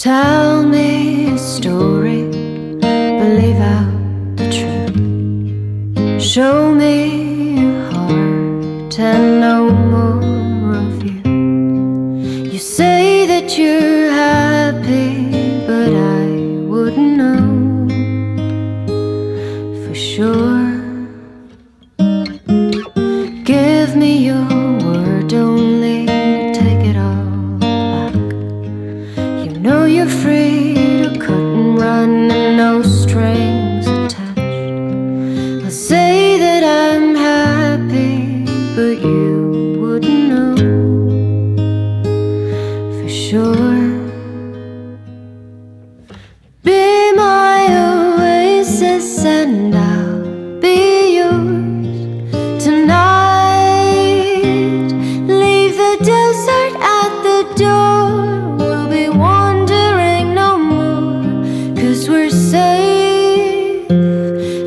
Tell me a story, believe out the truth. Show me your heart and no more of you. You say that you're happy, but I wouldn't know for sure. Give me your word, don't know you're free to cut and run and no strings attached. I'll say that I'm happy, but you wouldn't know for sure. Be my oasis and I'll be yours tonight. Leave the desert at the door. We're safe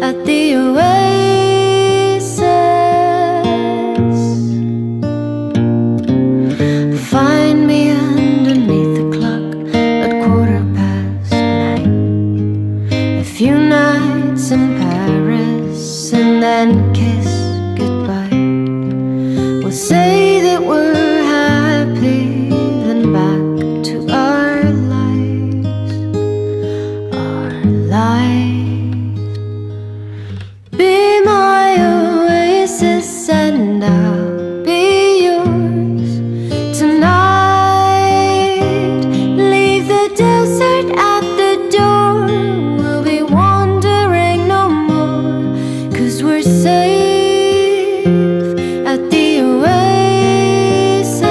at the Oasis. Find me underneath the clock at 9:15. A few nights in Paris and then kiss goodbye. We'll say that we're happy, then back to our life. Be my oasis and I'll be yours tonight. Leave the desert at the door. We'll be wandering no more, 'cause we're safe at the oasis.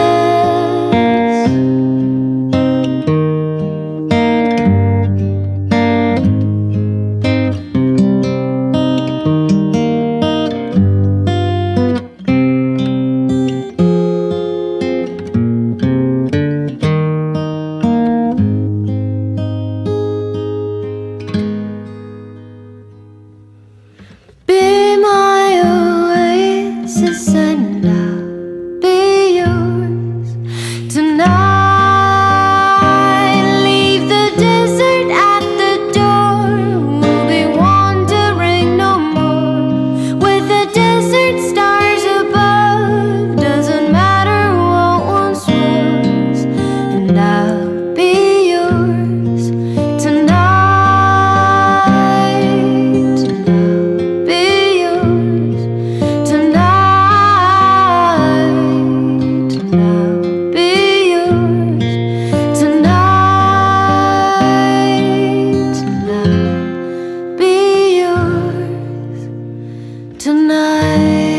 And I'll be yours tonight. Leave the desert at the door. We'll be wandering no more. With the desert stars above, doesn't matter what one swears. And I'll be yours tonight. And I'll be yours tonight. Tonight.